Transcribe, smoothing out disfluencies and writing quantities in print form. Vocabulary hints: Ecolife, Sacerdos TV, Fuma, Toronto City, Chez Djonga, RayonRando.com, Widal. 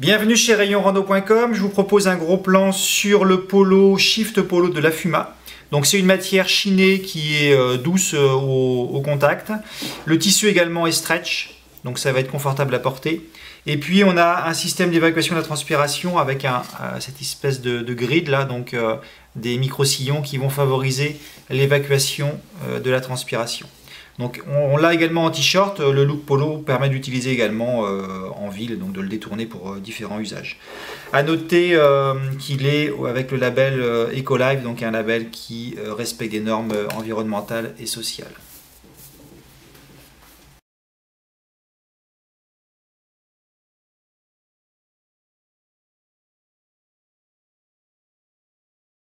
Bienvenue chez RayonRando.com, je vous propose un gros plan sur le polo, Shift Polo de la Fuma. Donc c'est une matière chinée qui est douce au contact. Le tissu également est stretch, donc ça va être confortable à porter. Et puis on a un système d'évacuation de la transpiration avec cette espèce de grid là, donc des micro-sillons qui vont favoriser l'évacuation de la transpiration. Donc on l'a également en t-shirt, le look polo permet d'utiliser également en ville, donc de le détourner pour différents usages. A noter qu'il est avec le label Ecolife, donc un label qui respecte des normes environnementales et sociales.